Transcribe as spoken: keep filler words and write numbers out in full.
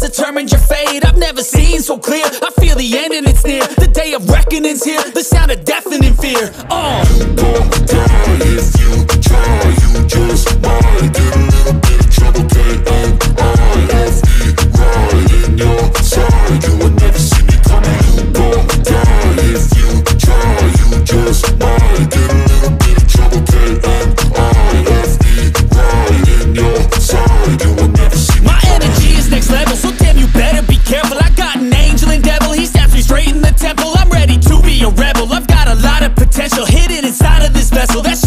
has determined your fate. I've never seen so clear. I feel the end and it's near. The day of reckoning's here. The sound of deafening fear. Oh, you won't die if you try. You just might get a little bit of trouble. K O I F E, right in your side. You will never see me coming. You won't die if you try. You just might get a little bit of trouble. K O I F E, right in your side. You will never see me coming. My energy is next level, so damn you better be careful. I got an angel and devil, he snaps me straight in the temple. I'm ready to be a rebel. I've got a lot of potential hidden inside of this vessel. That's